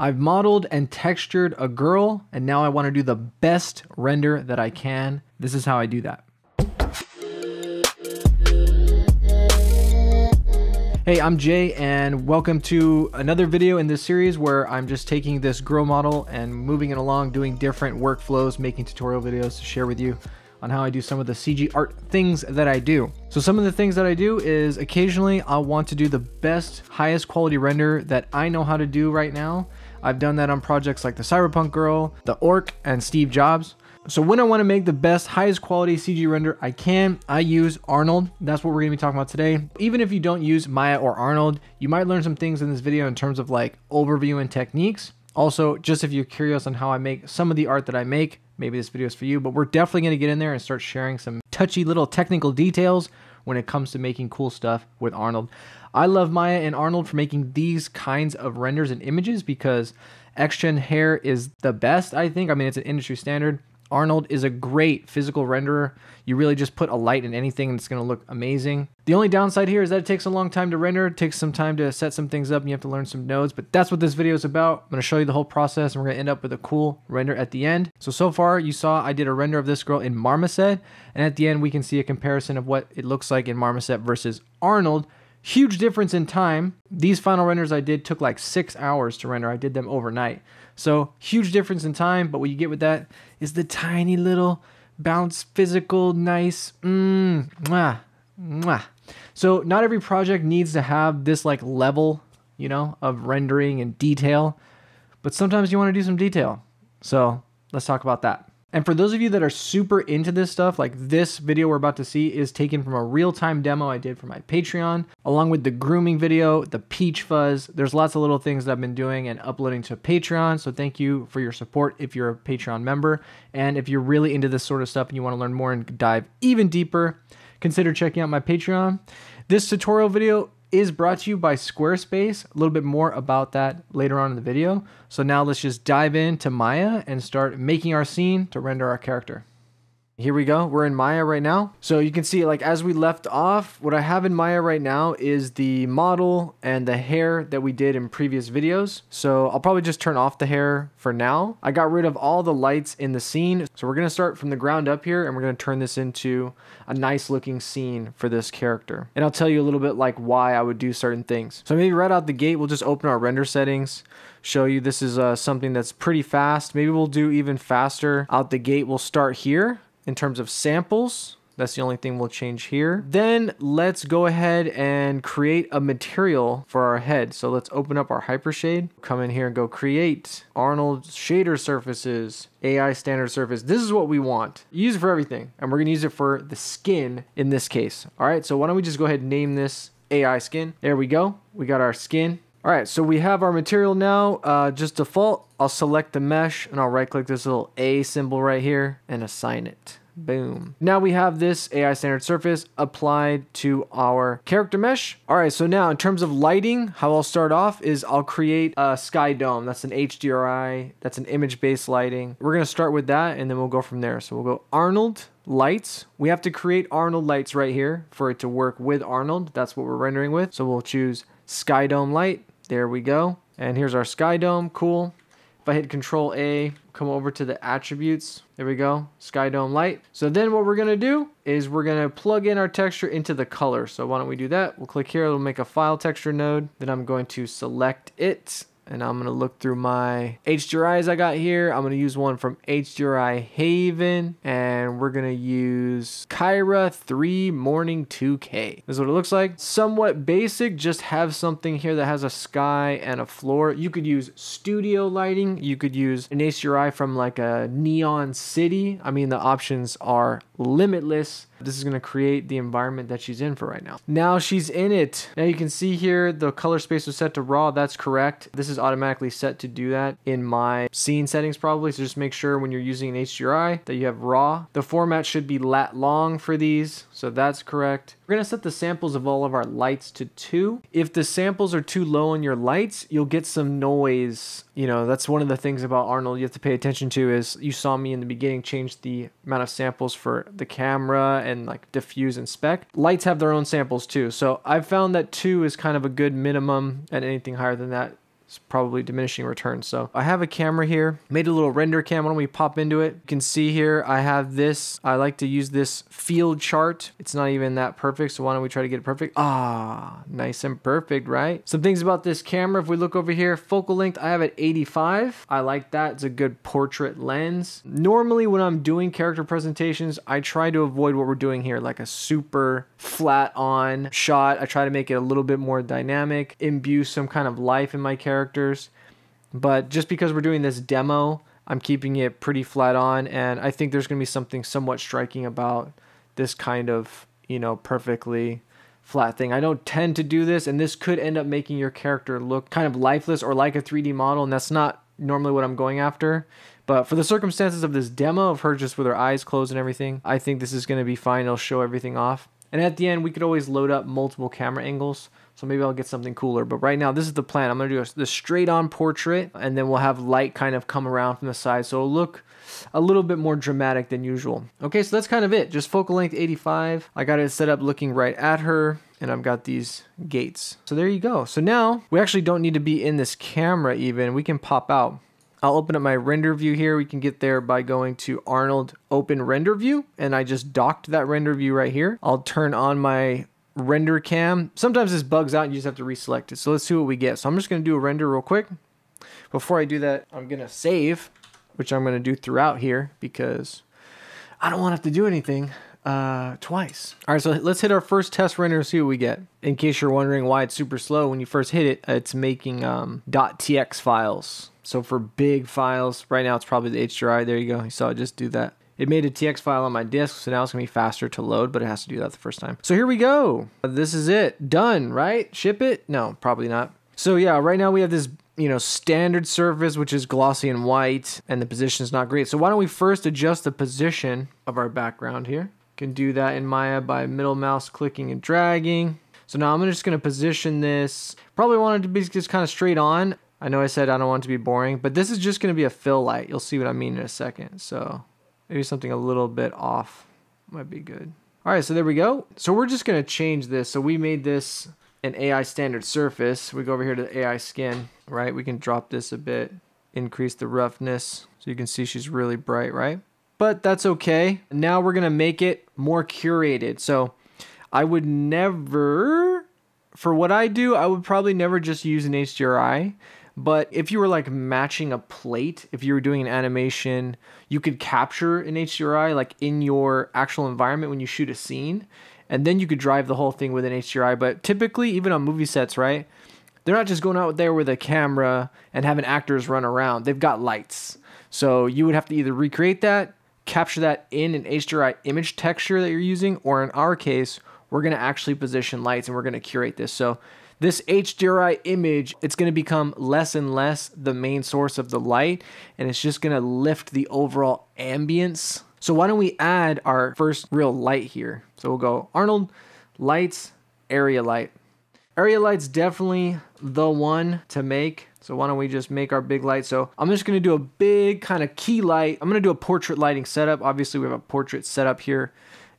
I've modeled and textured a girl, and now I want to do the best render that I can. This is how I do that. Hey, I'm Jay, and welcome to another video in this series where I'm just taking this girl model and moving it along, doing different workflows, making tutorial videos to share with you on how I do some of the CG art things that I do. So some of the things that I do is occasionally I'll want to do the best, highest quality render that I know how to do right now. I've done that on projects like the Cyberpunk Girl, the Orc, and Steve Jobs. So when I want to make the best, highest quality CG render I can, I use Arnold. That's what we're going to be talking about today. Even if you don't use Maya or Arnold, you might learn some things in this video in terms of like overview and techniques. Also, just if you're curious on how I make some of the art that I make, maybe this video is for you, but we're definitely going to get in there and start sharing some touchy little technical details when it comes to making cool stuff with Arnold. I love Maya and Arnold for making these kinds of renders and images because XGen hair is the best, I think. I mean, it's an industry standard. Arnold is a great physical renderer. You really just put a light in anything and it's going to look amazing. The only downside here is that it takes a long time to render. It takes some time to set some things up and you have to learn some nodes, but that's what this video is about. I'm going to show you the whole process and we're going to end up with a cool render at the end. So far you saw I did a render of this girl in Marmoset, and at the end we can see a comparison of what it looks like in Marmoset versus Arnold. Huge difference in time. These final renders I did took like 6 hours to render. I did them overnight. So huge difference in time, but what you get with that is the tiny little bounce, physical, nice, mwah, mwah. So not every project needs to have this like level, you know, of rendering and detail, but sometimes you want to do some detail. So let's talk about that. And for those of you that are super into this stuff, like this video we're about to see is taken from a real-time demo I did for my Patreon, along with the grooming video, the peach fuzz. There's lots of little things that I've been doing and uploading to Patreon, so thank you for your support if you're a Patreon member. And if you're really into this sort of stuff and you want to learn more and dive even deeper, consider checking out my Patreon. This tutorial video is brought to you by Squarespace. A little bit more about that later on in the video. So now let's just dive into Maya and start making our scene to render our character. Here we go, we're in Maya right now. So you can see like as we left off, what I have in Maya right now is the model and the hair that we did in previous videos. So I'll probably just turn off the hair for now. I got rid of all the lights in the scene. So we're gonna start from the ground up here and we're gonna turn this into a nice looking scene for this character. And I'll tell you a little bit like why I would do certain things. So maybe right out the gate, we'll just open our render settings, show you this is something that's pretty fast. Maybe we'll do even faster. Out the gate, we'll start here. In terms of samples, that's the only thing we'll change here. Then let's go ahead and create a material for our head. So let's open up our Hypershade, come in here and go create Arnold shader surfaces, AI Standard Surface. This is what we want. Use it for everything. And we're gonna use it for the skin in this case. All right, so why don't we just go ahead and name this AI skin. There we go, we got our skin. All right, so we have our material now, just default. I'll select the mesh and I'll right click this little A symbol right here and assign it. Boom. Now we have this AI Standard Surface applied to our character mesh. All right, so now in terms of lighting, how I'll start off is I'll create a sky dome. That's an HDRI, that's an image-based lighting. We're gonna start with that and then we'll go from there. So we'll go Arnold lights. We have to create Arnold lights right here for it to work with Arnold. That's what we're rendering with. So we'll choose sky dome light. There we go. And here's our sky dome, cool. If I hit Control A, come over to the attributes. There we go, sky dome light. So then what we're gonna do is we're gonna plug in our texture into the color. So why don't we do that? We'll click here, it'll make a file texture node. Then I'm going to select it and I'm gonna look through my HDRIs I got here. I'm gonna use one from HDRI Haven and we're gonna use Kyra 3 Morning 2K. This is what it looks like. Somewhat basic, just have something here that has a sky and a floor. You could use studio lighting. You could use an HDRI from like a neon city. I mean, the options are limitless. This is gonna create the environment that she's in for right now. Now she's in it. Now you can see here, the color space was set to raw, that's correct. This is automatically set to do that in my scene settings probably, so just make sure when you're using an HDRI that you have raw. The format should be lat long for these, so that's correct. We're gonna set the samples of all of our lights to 2. If the samples are too low on your lights, you'll get some noise. You know, that's one of the things about Arnold you have to pay attention to is you saw me in the beginning change the amount of samples for the camera and like diffuse and spec. Lights have their own samples too. So I've found that 2 is kind of a good minimum and anything higher than that It's probably diminishing returns. So I have a camera here, made a little render cam. Why don't we pop into it? You can see here, I have this. I like to use this field chart. It's not even that perfect. So why don't we try to get it perfect? Ah, nice and perfect, right? Some things about this camera. If we look over here, focal length, I have at 85. I like that. It's a good portrait lens. Normally when I'm doing character presentations, I try to avoid what we're doing here, like a super flat on shot. I try to make it a little bit more dynamic, imbue some kind of life in my characters. But just because we're doing this demo, I'm keeping it pretty flat on, and I think there's going to be something somewhat striking about this kind of, you know, perfectly flat thing. I don't tend to do this, and this could end up making your character look kind of lifeless or like a 3D model, and that's not normally what I'm going after. But for the circumstances of this demo of her just with her eyes closed and everything, I think this is going to be fine. It'll show everything off. And at the end, we could always load up multiple camera angles. So maybe I'll get something cooler. But right now, this is the plan. I'm going to do the straight on portrait, and then we'll have light kind of come around from the side. So it'll look a little bit more dramatic than usual. Okay, so that's kind of it. Just focal length 85. I got it set up looking right at her, and I've got these gates. So there you go. So now we actually don't need to be in this camera even. We can pop out. I'll open up my render view here. We can get there by going to Arnold, open render view, and I just docked that render view right here. I'll turn on my render cam. Sometimes this bugs out and you just have to reselect it. So let's see what we get. So I'm just gonna do a render real quick. Before I do that, I'm gonna save, which I'm gonna do throughout here because I don't wanna have to do anything twice. All right, so let's hit our first test render and see what we get. In case you're wondering why it's super slow, when you first hit it, it's making .tx files. So for big files, right now it's probably the HDRI. There you go. You saw it just do that. It made a TX file on my disk, so now it's gonna be faster to load, but it has to do that the first time. So here we go. This is it. Done, right? Ship it? No, probably not. So yeah, right now we have this, you know, standard surface, which is glossy and white, and the position is not great. So why don't we first adjust the position of our background here? Can do that in Maya by middle mouse clicking and dragging. So now I'm just gonna position this. Probably want it to be just kind of straight on. I know I said I don't want it to be boring, but this is just gonna be a fill light. You'll see what I mean in a second. So maybe something a little bit off might be good. All right, so there we go. So we're just gonna change this. So we made this an AI standard surface. We go over here to the AI skin, right? We can drop this a bit, increase the roughness. So you can see she's really bright, right? But that's okay. Now we're gonna make it more curated. So I would never, for what I do, I would probably never just use an HDRI. But if you were like matching a plate, if you were doing an animation, you could capture an HDRI like in your actual environment when you shoot a scene, and then you could drive the whole thing with an HDRI. But typically, even on movie sets, right, they're not just going out there with a camera and having actors run around. They've got lights. So you would have to either recreate that, capture that in an HDRI image texture that you're using, or in our case, we're gonna actually position lights and we're gonna curate this. So this HDRI image, it's gonna become less and less the main source of the light, and it's just gonna lift the overall ambience. So why don't we add our first real light here? So we'll go Arnold, lights, area light. Area light's definitely the one to make. So why don't we just make our big light? So I'm just gonna do a big kind of key light. I'm gonna do a portrait lighting setup. Obviously we have a portrait setup here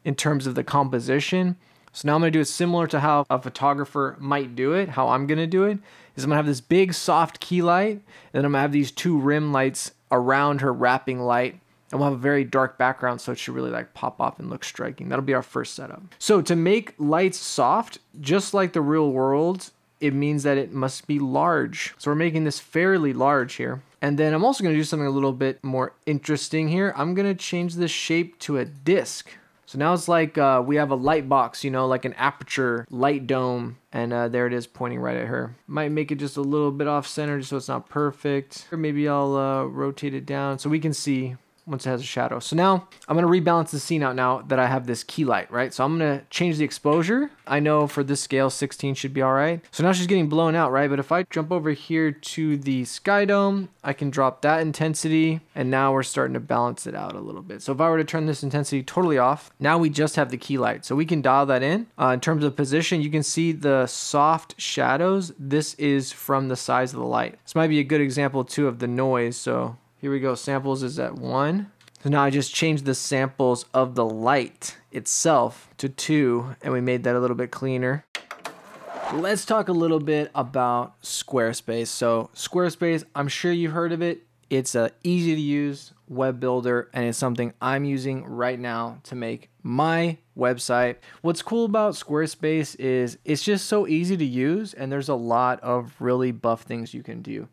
in terms of the composition. So now I'm gonna do it similar to how a photographer might do it, how I'm gonna do it, is I'm gonna have this big soft key light, and then I'm gonna have these two rim lights around her wrapping light, and we'll have a very dark background, so it should really like pop off and look striking. That'll be our first setup. So to make lights soft, just like the real world, it means that it must be large. So we're making this fairly large here. And then I'm also gonna do something a little bit more interesting here. I'm gonna change this shape to a disc. So now it's like we have a light box, you know, like an aperture light dome, and there it is pointing right at her. Might make it just a little bit off center just so it's not perfect. Or maybe I'll rotate it down so we can see once it has a shadow. So now I'm gonna rebalance the scene out now that I have this key light, right? So I'm gonna change the exposure. I know for this scale, 16 should be all right. So now she's getting blown out, right? But if I jump over here to the sky dome, I can drop that intensity, and now we're starting to balance it out a little bit. So if I were to turn this intensity totally off, now we just have the key light. So we can dial that in terms of position. You can see the soft shadows. This is from the size of the light. This might be a good example too of the noise. So here we go, samples is at 1. So now I just changed the samples of the light itself to 2, and we made that a little bit cleaner. Let's talk a little bit about Squarespace. So Squarespace, I'm sure you've heard of it. It's an easy to use web builder, and it's something I'm using right now to make my website. What's cool about Squarespace is it's just so easy to use, and there's a lot of really buff things you can do.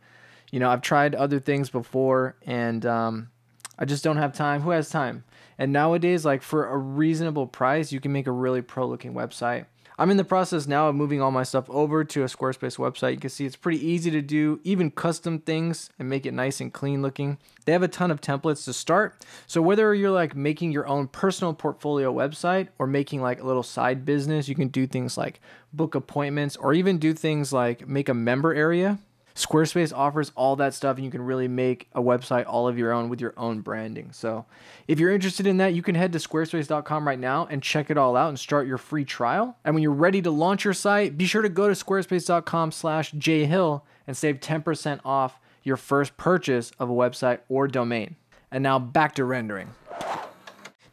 You know, I've tried other things before, and I just don't have time. Who has time? And nowadays, like, for a reasonable price, you can make a really pro looking website. I'm in the process now of moving all my stuff over to a Squarespace website. You can see it's pretty easy to do, even custom things, and make it nice and clean looking. They have a ton of templates to start. So whether you're like making your own personal portfolio website or making like a little side business, you can do things like book appointments or even do things like make a member area. Squarespace offers all that stuff, and you can really make a website all of your own with your own branding. So if you're interested in that, you can head to squarespace.com right now and check it all out and start your free trial. And when you're ready to launch your site, be sure to go to squarespace.com/jhill and save 10% off your first purchase of a website or domain. And now back to rendering.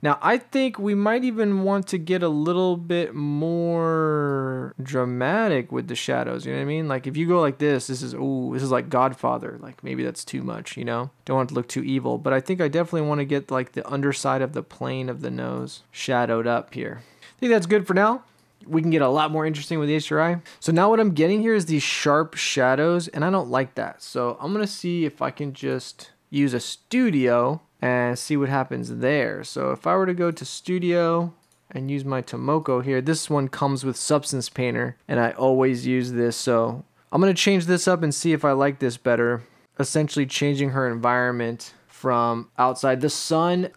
Now, I think we might even want to get a little bit more dramatic with the shadows, you know what I mean? Like, if you go like this, this is like Godfather. Like, maybe that's too much, you know? Don't want it to look too evil, but I think I definitely want to get, like, the underside of the plane of the nose shadowed up here. I think that's good for now. We can get a lot more interesting with the HDRI. So now what I'm getting here is these sharp shadows, and I don't like that. So I'm going to see if I can just use a studio and see what happens there. So if I were to go to Studio and use my Tomoko here, this one comes with Substance Painter, and I always use this, so I'm gonna change this up and see if I like this better. Essentially changing her environment from outside. The sun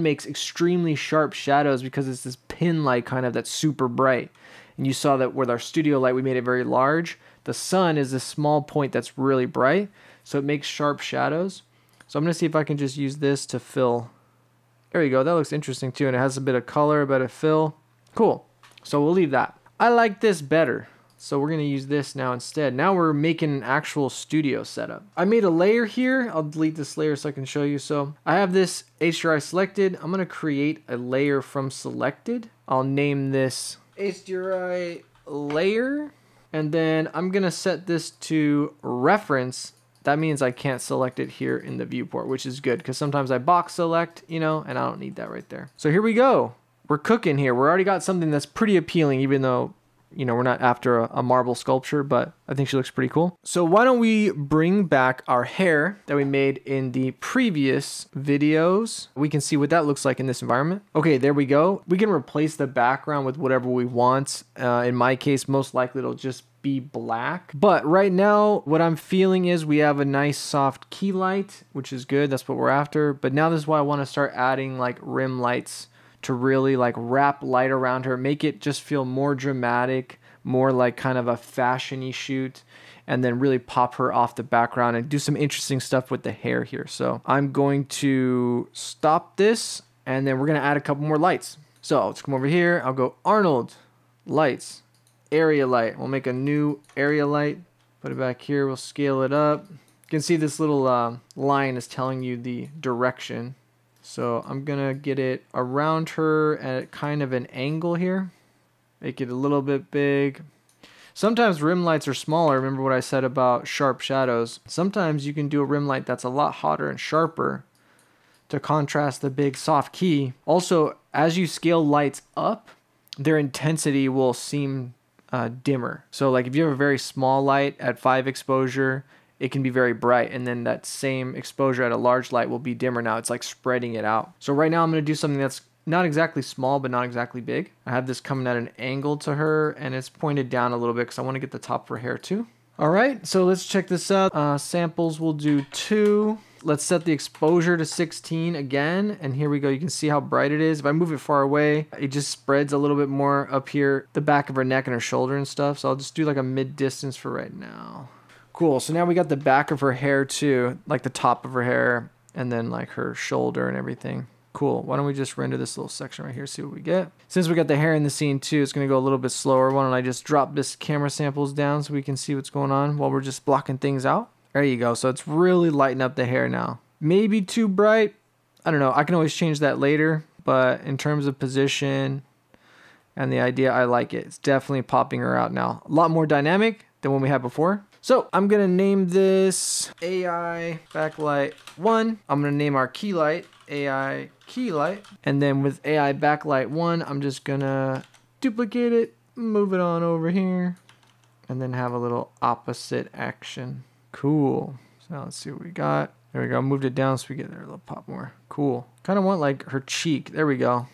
makes extremely sharp shadows because it's this pin light kind of that's super bright. And you saw that with our studio light, we made it very large. The sun is this small point that's really bright, so it makes sharp shadows. So I'm going to see if I can just use this to fill. There we go. That looks interesting too. And it has a bit of color, but a fill. Cool. So we'll leave that. I like this better. So we're going to use this now instead. Now we're making an actual studio setup. I made a layer here. I'll delete this layer so I can show you. So I have this HDRI selected. I'm going to create a layer from selected. I'll name this HDRI layer. And then I'm going to set this to reference. That means I can't select it here in the viewport, which is good because sometimes I box select, you know, and I don't need that right there. So here we go. We're cooking here. We're already got something that's pretty appealing, even though, you know, we're not after a marble sculpture, but I think she looks pretty cool. So why don't we bring back our hair that we made in the previous videos? We can see what that looks like in this environment. Okay, there we go. We can replace the background with whatever we want. In my case, most likely it'll just be black. But right now, what I'm feeling is we have a nice soft key light, which is good. That's what we're after. But now this is why I want to start adding like rim lights to really like wrap light around her, make it just feel more dramatic, more like kind of a fashion-y shoot, and then really pop her off the background and do some interesting stuff with the hair here. So I'm going to stop this, and then we're going to add a couple more lights. So let's come over here. I'll go Arnold, lights, area light. We'll make a new area light, put it back here. We'll scale it up. You can see this little line is telling you the direction. So I'm gonna get it around her at kind of an angle here. Make it a little bit big. Sometimes rim lights are smaller. Remember what I said about sharp shadows. Sometimes you can do a rim light that's a lot hotter and sharper to contrast the big soft key. Also, as you scale lights up, their intensity will seem dimmer. So like if you have a very small light at 5 exposure, it can be very bright, and then that same exposure at a large light will be dimmer now. It's like spreading it out. So right now I'm gonna do something that's not exactly small, but not exactly big. I have this coming at an angle to her, and it's pointed down a little bit because I wanna get the top of her hair too. All right, so let's check this out. Samples, we'll do 2. Let's set the exposure to 16 again, and here we go. You can see how bright it is. If I move it far away, it just spreads a little bit more up here, the back of her neck and her shoulder and stuff. So I'll just do like a mid-distance for right now. Cool, so now we got the back of her hair too, like the top of her hair, and then like her shoulder and everything. Cool, why don't we just render this little section right here, see what we get. Since we got the hair in the scene too, it's gonna go a little bit slower. Why don't I just drop this camera samples down so we can see what's going on while we're just blocking things out. There you go, so it's really lighting up the hair now. Maybe too bright, I don't know, I can always change that later, but in terms of position, and the idea, I like it. It's definitely popping her out now. A lot more dynamic than when we had before. So I'm gonna name this AI Backlight 1. I'm gonna name our key light AI Key Light. And then with AI Backlight 1, I'm just gonna duplicate it, move it on over here, and then have a little opposite action. Cool. So now let's see what we got. There we go, moved it down so we get there a little pop more. Cool. Kinda want like her cheek, there we go.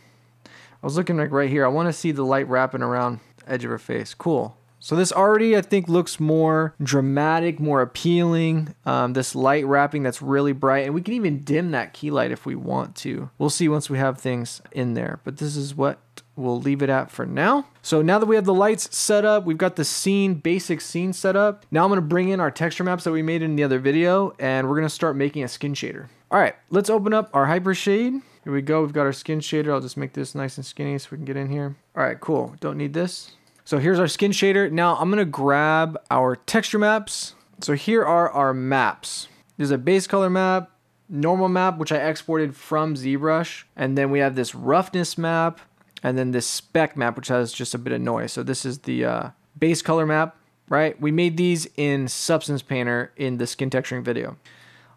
I was looking like right here, I wanna see the light wrapping around the edge of her face, cool. So this already, I think, looks more dramatic, more appealing. This light wrapping that's really bright, and we can even dim that key light if we want to. We'll see once we have things in there, but this is what we'll leave it at for now. So now that we have the lights set up, we've got the scene, basic scene set up. Now I'm gonna bring in our texture maps that we made in the other video, and we're gonna start making a skin shader. All right, let's open up our Hypershade. Here we go, we've got our skin shader. I'll just make this nice and skinny so we can get in here. All right, cool, don't need this. So here's our skin shader. Now I'm gonna grab our texture maps. So here are our maps. There's a base color map, normal map, which I exported from ZBrush. And then we have this roughness map, and then this spec map, which has just a bit of noise. So this is the base color map, right? We made these in Substance Painter in the skin texturing video.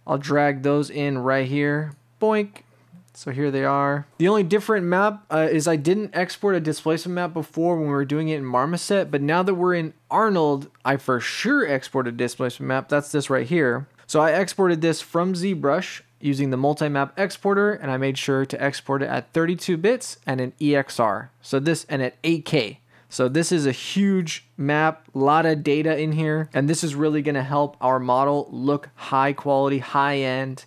I'll drag those in right here, boink. So here they are. The only different map is I didn't export a displacement map before when we were doing it in Marmoset, but now that we're in Arnold, I for sure exported a displacement map. That's this right here. So I exported this from ZBrush using the multi-map exporter, and I made sure to export it at 32 bits and an EXR. So this, and at 8K. So this is a huge map, a lot of data in here, and this is really gonna help our model look high quality, high end,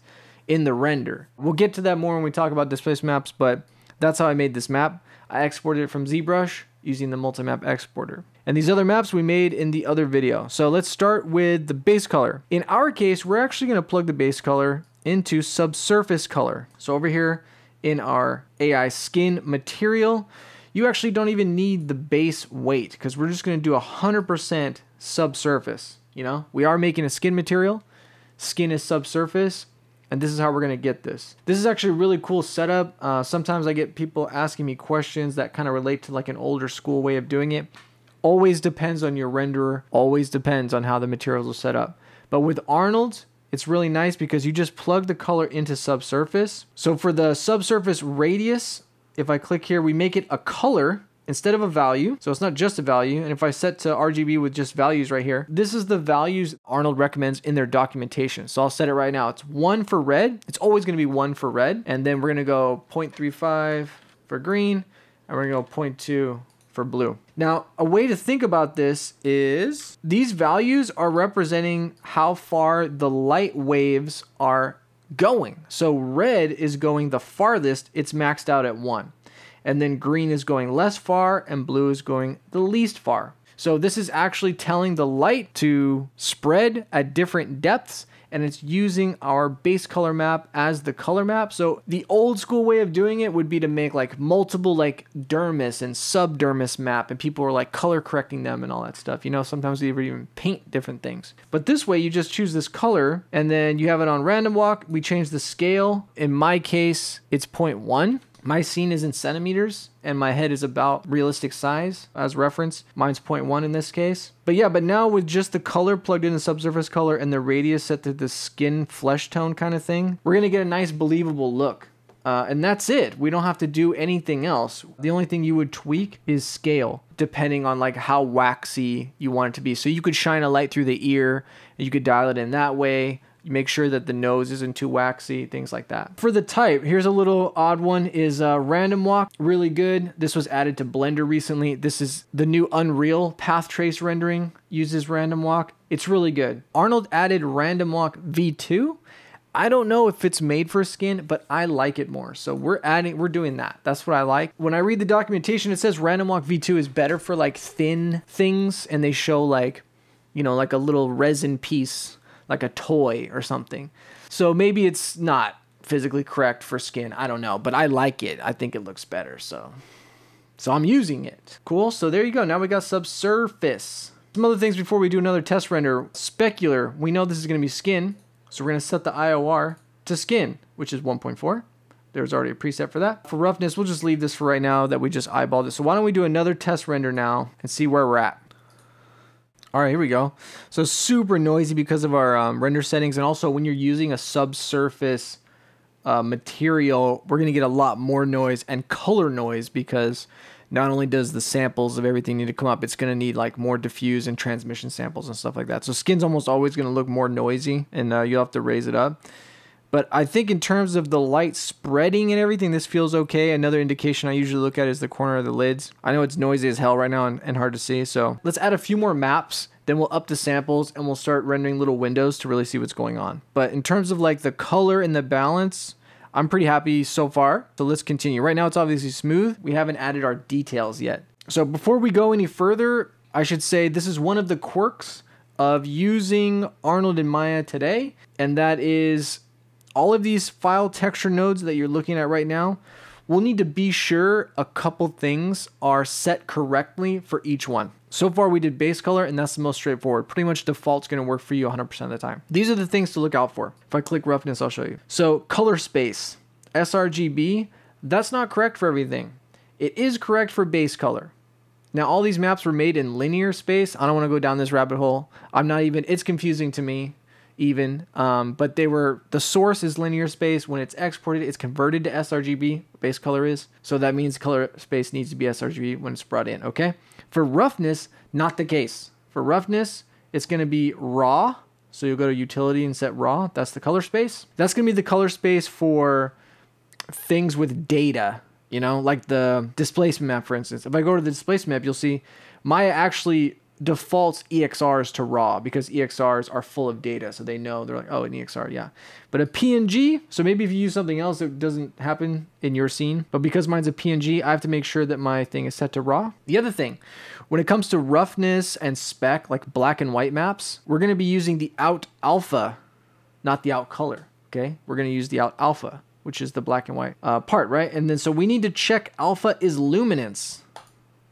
in the render. We'll get to that more when we talk about displacement maps, but that's how I made this map. I exported it from ZBrush using the multi-map exporter. And these other maps we made in the other video. So let's start with the base color. In our case, we're actually gonna plug the base color into subsurface color. So over here in our AI skin material, you actually don't even need the base weight because we're just gonna do 100% subsurface. You know, we are making a skin material. Skin is subsurface. And this is how we're gonna get this. This is actually a really cool setup. Sometimes I get people asking me questions that kind of relate to like an older school way of doing it. Always depends on your renderer, always depends on how the materials are set up. But with Arnold, it's really nice because you just plug the color into subsurface. So for the subsurface radius, if I click here, we make it a color instead of a value. So it's not just a value. And if I set to RGB with just values right here, this is the values Arnold recommends in their documentation. So I'll set it right now. It's 1 for red. It's always gonna be 1 for red. And then we're gonna go 0.35 for green, and we're gonna go 0.2 for blue. Now, a way to think about this is these values are representing how far the light waves are going. So red is going the farthest, it's maxed out at 1. And then green is going less far and blue is going the least far. So this is actually telling the light to spread at different depths, and it's using our base color map as the color map. So the old school way of doing it would be to make like multiple like dermis and subdermis map, and people were like color correcting them and all that stuff. You know, sometimes they even paint different things. But this way you just choose this color and then you have it on random walk. We change the scale. In my case, it's 0.1. My scene is in centimeters and my head is about realistic size as reference. Mine's 0.1 in this case. But yeah, but now with just the color plugged in the subsurface color and the radius set to the skin flesh tone kind of thing, we're gonna get a nice believable look. And that's it. We don't have to do anything else. The only thing you would tweak is scale, depending on like how waxy you want it to be. So you could shine a light through the ear and you could dial it in that way. You make sure that the nose isn't too waxy, things like that. For the type, here's a little odd one, is random walk, really good. This was added to Blender recently. This is the new Unreal path trace rendering, uses random walk. It's really good. Arnold added random walk V2. I don't know if it's made for skin, but I like it more. So we're doing that. That's what I like. When I read the documentation, it says random walk V2 is better for like thin things, and they show like, you know, like a little resin piece, like a toy or something. So maybe it's not physically correct for skin, I don't know, but I like it. I think it looks better, so I'm using it. Cool, so there you go, now we got subsurface. Some other things before we do another test render. Specular, we know this is gonna be skin, so we're gonna set the IOR to skin, which is 1.4, There's already a preset for that. For roughness, we'll just leave this for right now that we just eyeballed it. So why don't we do another test render now and see where we're at. All right, here we go. So super noisy because of our render settings. And also when you're using a subsurface material, we're gonna get a lot more noise and color noise, because not only does the samples of everything need to come up, it's gonna need like more diffuse and transmission samples and stuff like that. So skin's almost always gonna look more noisy, and you'll have to raise it up. But I think in terms of the light spreading and everything, this feels okay. Another indication I usually look at is the corner of the lids. I know it's noisy as hell right now and hard to see. So let's add a few more maps, then we'll up the samples and we'll start rendering little windows to really see what's going on. But in terms of like the color and the balance, I'm pretty happy so far. So let's continue. Right now it's obviously smooth. We haven't added our details yet. So before we go any further, I should say this is one of the quirks of using Arnold and Maya today. And that is, all of these file texture nodes that you're looking at right now, we'll need to be sure a couple things are set correctly for each one. So far we did base color, and that's the most straightforward. Pretty much default's gonna work for you 100% of the time. These are the things to look out for. If I click roughness, I'll show you. So color space, sRGB, that's not correct for everything. It is correct for base color. Now all these maps were made in linear space. I don't wanna go down this rabbit hole. I'm not even, it's confusing to me. But they were, the source is linear space. When it's exported, it's converted to sRGB, base color is. So that means color space needs to be sRGB when it's brought in, okay? For roughness, not the case. For roughness, it's gonna be raw. So you'll go to utility and set raw, that's the color space. That's gonna be the color space for things with data, you know, like the displacement map, for instance. If I go to the displacement map, you'll see Maya actually defaults EXRs to raw, because EXRs are full of data. So they know, they're like, oh, an EXR, yeah. But a PNG, so maybe if you use something else that doesn't happen in your scene, but because mine's a PNG, I have to make sure that my thing is set to raw. The other thing, when it comes to roughness and spec, like black and white maps, we're gonna be using the out alpha, not the out color, okay? We're gonna use the out alpha, which is the black and white part, right? And then, so we need to check alpha is luminance.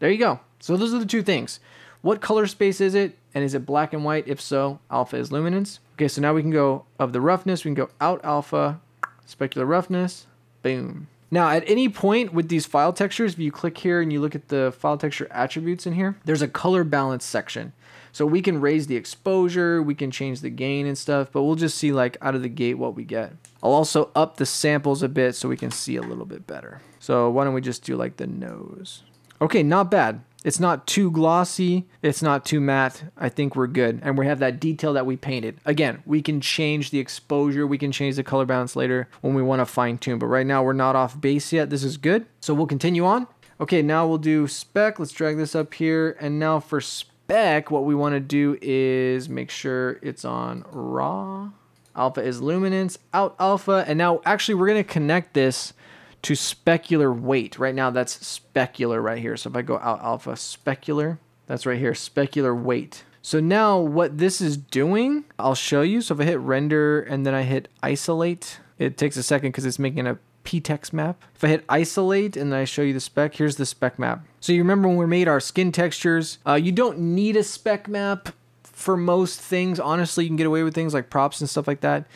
There you go. So those are the two things. What color space is it? And is it black and white? If so, alpha is luminance. Okay, so now we can go of the roughness, we can go out alpha, specular roughness, boom. Now at any point with these file textures, if you click here and you look at the file texture attributes in here, there's a color balance section. So we can raise the exposure, we can change the gain and stuff, but we'll just see like out of the gate what we get. I'll also up the samples a bit so we can see a little bit better. So why don't we just do like the nose? Okay, not bad. It's not too glossy, it's not too matte. I think we're good. And we have that detail that we painted. Again, we can change the exposure, we can change the color balance later when we wanna fine tune, but right now we're not off base yet. This is good. So we'll continue on. Okay, now we'll do spec. Let's drag this up here. And now for spec, what we wanna do is make sure it's on raw. Alpha is luminance, out alpha. And now actually we're gonna connect this to specular weight. Right now that's specular right here. So if I go out alpha specular, that's right here, specular weight. So now what this is doing, I'll show you. So if I hit render and then I hit isolate, it takes a second because it's making a ptex map. If I hit isolate and then I show you the spec, here's the spec map. So you remember when we made our skin textures, you don't need a spec map for most things. Honestly, you can get away with things like props and stuff like that.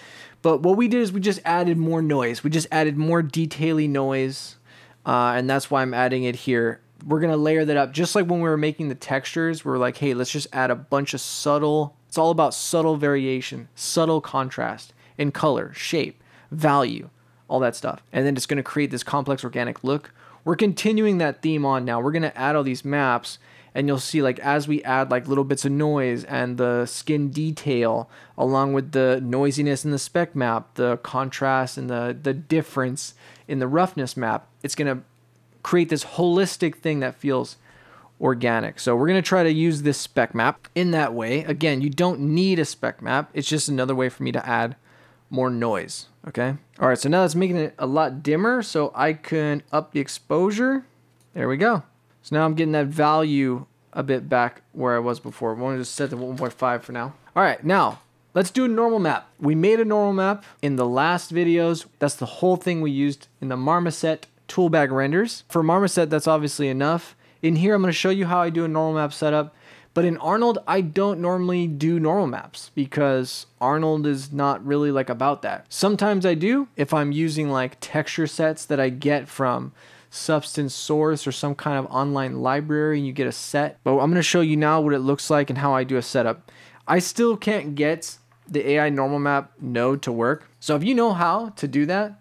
But what we did is we just added more noise. We just added more detail-y noise, and that's why I'm adding it here. We're gonna layer that up. Just like when we were making the textures, we were like, hey, let's just add a bunch of subtle, it's all about subtle variation, subtle contrast in color, shape, value, all that stuff. And then it's gonna create this complex organic look. We're continuing that theme on now. We're gonna add all these maps, and you'll see like as we add like little bits of noise and the skin detail along with the noisiness in the spec map, the contrast and the difference in the roughness map, it's gonna create this holistic thing that feels organic. So we're gonna try to use this spec map in that way. Again, you don't need a spec map. It's just another way for me to add more noise, okay? All right, so now that's making it a lot dimmer. So I can up the exposure. There we go. So now I'm getting that value a bit back where I was before. We want to just set the 1.5 for now. All right, now let's do a normal map. We made a normal map in the last videos. That's the whole thing we used in the Marmoset toolbag renders. For Marmoset, that's obviously enough. In here, I'm going to show you how I do a normal map setup, But in Arnold, I don't normally do normal maps because Arnold is not really like about that. Sometimes I do if I'm using like texture sets that I get from Substance Source or some kind of online library and you get a set. But I'm gonna show you now what it looks like and how I do a setup. I still can't get the AI normal map node to work. So if you know how to do that,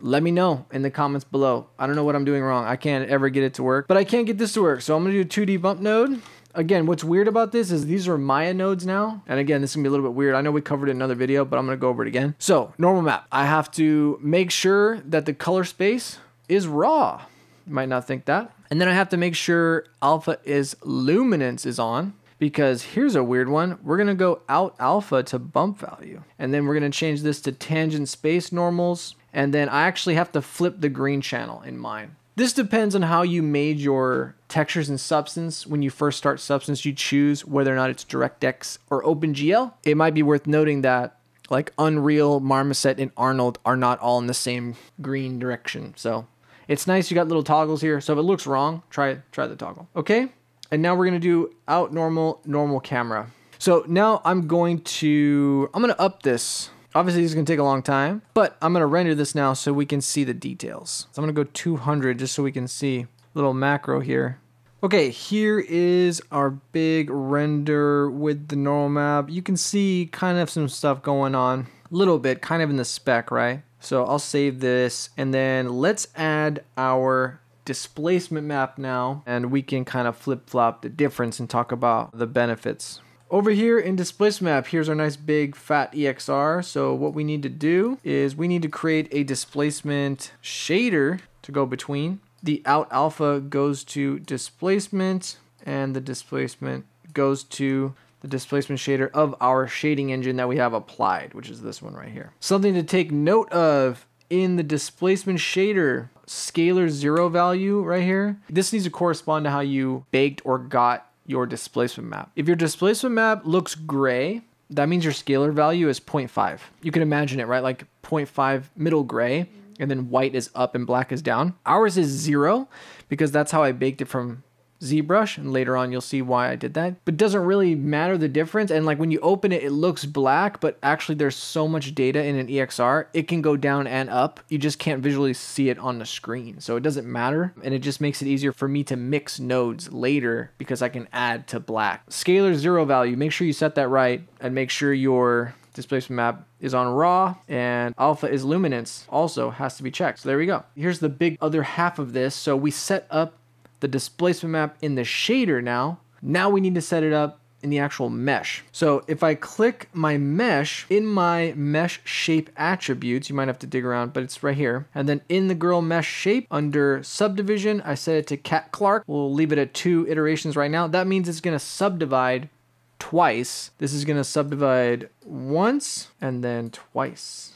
let me know in the comments below. I don't know what I'm doing wrong. I can't ever get it to work, but I can't get this to work. So I'm gonna do a 2D bump node. Again, what's weird about this is these are Maya nodes now. And again, this can be a little bit weird. I know we covered it in another video, but I'm gonna go over it again. So normal map, I have to make sure that the color space is raw. You might not think that. And then I have to make sure alpha is luminance is on, because here's a weird one. We're gonna go out alpha to bump value. And then we're gonna change this to tangent space normals. And then I actually have to flip the green channel in mine. This depends on how you made your textures in Substance. When you first start Substance, you choose whether or not it's DirectX or OpenGL. It might be worth noting that like Unreal, Marmoset, and Arnold are not all in the same green direction. So it's nice you got little toggles here. So if it looks wrong, try the toggle. Okay, and now we're gonna do out normal, normal camera. So now I'm gonna up this. Obviously this is gonna take a long time, but I'm gonna render this now so we can see the details. So I'm gonna go 200 just so we can see a little macro here. Okay, here is our big render with the normal map. You can see kind of some stuff going on, a little bit, kind of in the spec, right? So I'll save this and then let's add our displacement map now, and we can kind of flip-flop the difference and talk about the benefits. Over here in displacement map, here's our nice big fat EXR. So what we need to do is we need to create a displacement shader to go between. The out alpha goes to displacement and the displacement goes to the displacement shader of our shading engine that we have applied, which is this one right here. Something to take note of in the displacement shader, scalar 0 value right here. This needs to correspond to how you baked or got your displacement map. If your displacement map looks gray, that means your scalar value is 0.5. You can imagine it, right? Like 0.5 middle gray, and then white is up and black is down. Ours is 0 because that's how I baked it from ZBrush, and later on you'll see why I did that. But it doesn't really matter the difference, and like when you open it, it looks black, but actually there's so much data in an EXR, it can go down and up. You just can't visually see it on the screen. So it doesn't matter, and it just makes it easier for me to mix nodes later because I can add to black. Scalar 0 value, make sure you set that right and make sure your displacement map is on raw, and alpha is luminance also has to be checked. So there we go. Here's the big other half of this. So we set up the displacement map in the shader now. Now we need to set it up in the actual mesh. So if I click my mesh, in my mesh shape attributes, you might have to dig around, but it's right here. And then in the girl mesh shape under subdivision, I set it to Cat Clark. We'll leave it at 2 iterations right now. That means it's gonna subdivide twice. This is gonna subdivide once and then twice.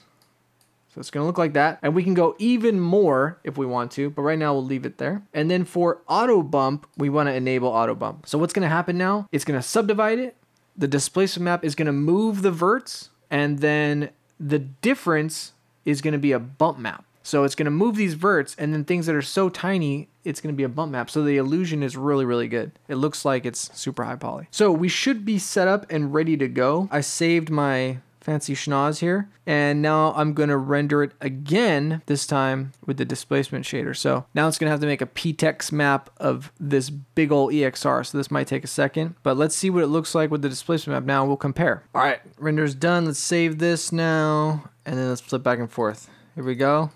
So it's gonna look like that. And we can go even more if we want to, but right now we'll leave it there. And then for auto bump, we wanna enable auto bump. So what's gonna happen now? It's gonna subdivide it. The displacement map is gonna move the verts, and then the difference is gonna be a bump map. So it's gonna move these verts, and then things that are so tiny, it's gonna be a bump map. So the illusion is really, really good. It looks like it's super high poly. So we should be set up and ready to go. I saved my fancy schnoz here, and now I'm gonna render it again, this time with the displacement shader. So now it's gonna have to make a ptex map of this big old EXR, so this might take a second, but let's see what it looks like with the displacement map now. We'll compare. All right, render's done. Let's save this now, and then let's flip back and forth. Here we go.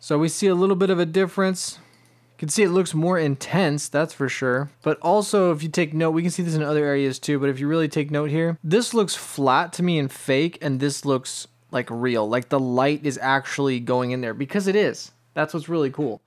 So we see a little bit of a difference. You can see it looks more intense, that's for sure. But also, if you take note, we can see this in other areas too, but if you really take note here, this looks flat to me and fake, and this looks like real, like the light is actually going in there, because it is. That's what's really cool.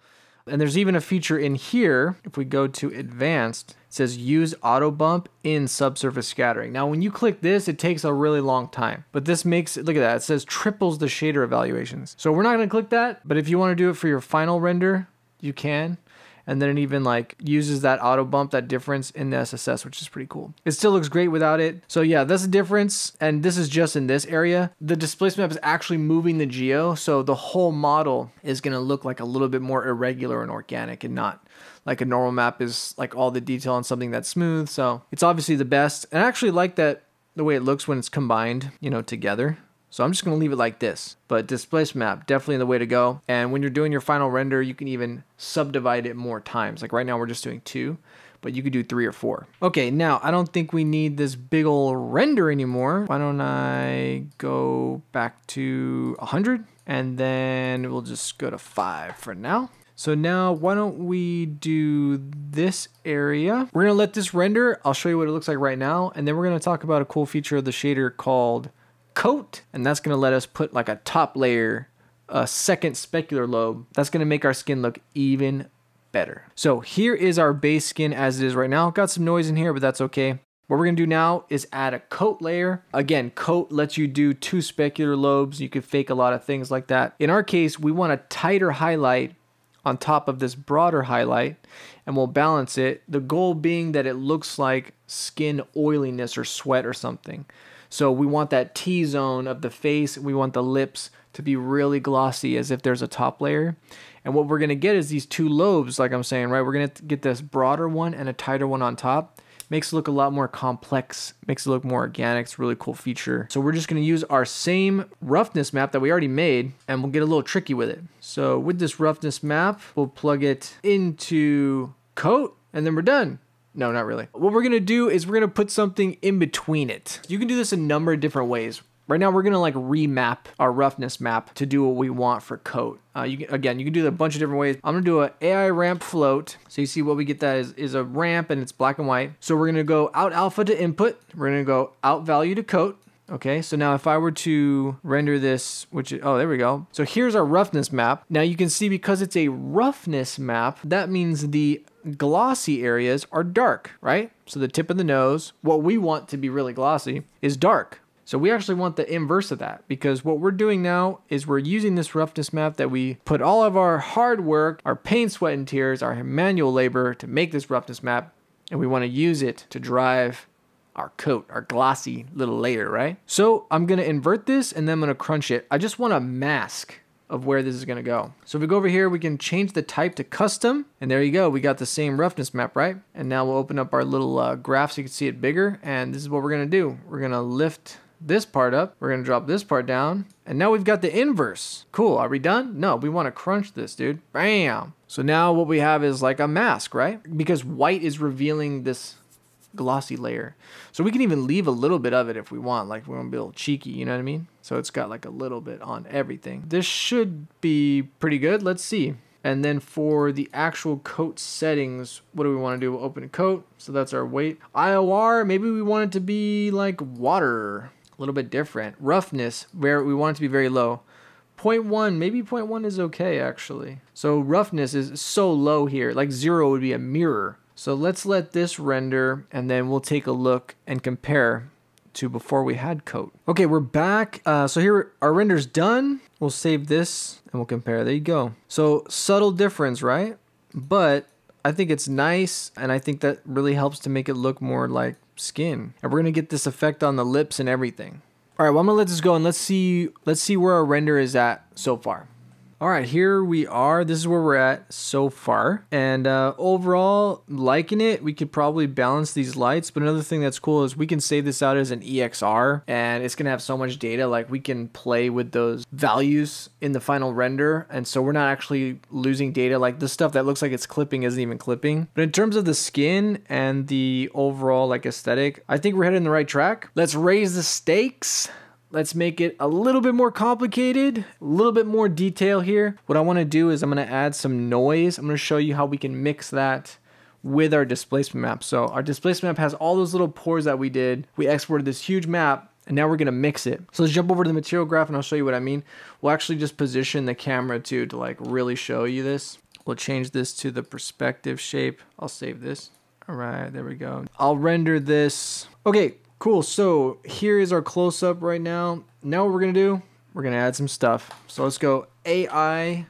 And there's even a feature in here, if we go to advanced, it says use auto bump in subsurface scattering. Now, when you click this, it takes a really long time, but this makes it, look at that, it says triples the shader evaluations. So we're not gonna click that, but if you wanna do it for your final render, you can. and then it even like uses that auto bump, that difference in the SSS, which is pretty cool. It still looks great without it. So yeah, that's the difference. And this is just in this area. The displacement map is actually moving the geo. So the whole model is going to look like a little bit more irregular and organic, and not like a normal map is like all the detail on something that's smooth. So it's obviously the best. And I actually like that the way it looks when it's combined, you know, together. So I'm just going to leave it like this, but displacement map, definitely the way to go. And when you're doing your final render, you can even subdivide it more times. Like right now we're just doing 2, but you could do 3 or 4. Okay. Now I don't think we need this big old render anymore. Why don't I go back to 100 and then we'll just go to 5 for now. So now why don't we do this area? We're going to let this render. I'll show you what it looks like right now. And then we're going to talk about a cool feature of the shader called coat, and that's going to let us put like a top layer, a second specular lobe. That's going to make our skin look even better. So here is our base skin as it is right now. Got some noise in here, but that's okay. What we're going to do now is add a coat layer. Again, coat lets you do 2 specular lobes. You could fake a lot of things like that. In our case, we want a tighter highlight on top of this broader highlight, and we'll balance it. The goal being that it looks like skin oiliness or sweat or something. So we want that T-zone of the face. We want the lips to be really glossy as if there's a top layer. And what we're going to get is these 2 lobes, like I'm saying, right? We're going to get this broader one and a tighter one on top. Makes it look a lot more complex, makes it look more organic. It's a really cool feature. So we're just going to use our same roughness map that we already made, and we'll get a little tricky with it. So with this roughness map, we'll plug it into coat, and then we're done. No, not really. What we're going to do is we're going to put something in between it. You can do this a number of different ways. Right now, we're going to like remap our roughness map to do what we want for coat. You can do it a bunch of different ways. I'm going to do an AI ramp float. So you see what we get that is a ramp, and it's black and white. So we're going to go out alpha to input. We're going to go out value to coat. Okay, so now if I were to render this, which, oh, there we go. So here's our roughness map. Now you can see because it's a roughness map, that means the glossy areas are dark, right? So the tip of the nose, what we want to be really glossy, is dark. So we actually want the inverse of that, because what we're doing now is we're using this roughness map that we put all of our hard work, our pain, sweat, and tears, our manual labor to make this roughness map, and we want to use it to drive our coat, our glossy little layer, right? So I'm going to invert this, and then I'm going to crunch it. I just want a mask of where this is going to go. So if we go over here, we can change the type to custom, and there you go. We got the same roughness map, right? And now we'll open up our little graph so you can see it bigger. And this is what we're going to do. We're going to lift this part up. We're going to drop this part down. And now we've got the inverse. Cool. Are we done? No, we want to crunch this, dude. Bam. So now what we have is like a mask, right? Because white is revealing this glossy layer. So we can even leave a little bit of it if we want, like we want to be a little cheeky, you know what I mean? So it's got like a little bit on everything. This should be pretty good. Let's see. And then for the actual coat settings, what do we want to do? We'll open a coat. So that's our weight. IOR, maybe we want it to be like water, a little bit different. Roughness, where we want it to be very low. 0.1, maybe 0.1 is okay actually. So roughness is so low here, like 0 would be a mirror. So let's let this render, and then we'll take a look and compare to before we had coat. Okay, we're back. So here, our render's done. We'll save this and we'll compare. There you go. So subtle difference, right? But I think it's nice, and I think that really helps to make it look more like skin. And we're gonna get this effect on the lips and everything. All right, well, I'm gonna let this go, and let's see where our render is at so far. All right, here we are. This is where we're at so far. And overall, liking it. We could probably balance these lights, but another thing that's cool is we can save this out as an EXR, and it's gonna have so much data, like we can play with those values in the final render. And so we're not actually losing data. Like the stuff that looks like it's clipping isn't even clipping. But in terms of the skin and the overall like aesthetic, I think we're heading the right track. Let's raise the stakes. Let's make it a little bit more complicated, a little bit more detail here. What I want to do is I'm going to add some noise. I'm going to show you how we can mix that with our displacement map. So our displacement map has all those little pores that we did. We exported this huge map, and now we're going to mix it. So let's jump over to the material graph, and I'll show you what I mean. We'll actually just position the camera to like really show you this. We'll change this to the perspective shape. I'll save this. All right, there we go. I'll render this. Okay. Cool, so here is our close-up right now. Now what we're gonna do, we're gonna add some stuff. So let's go AI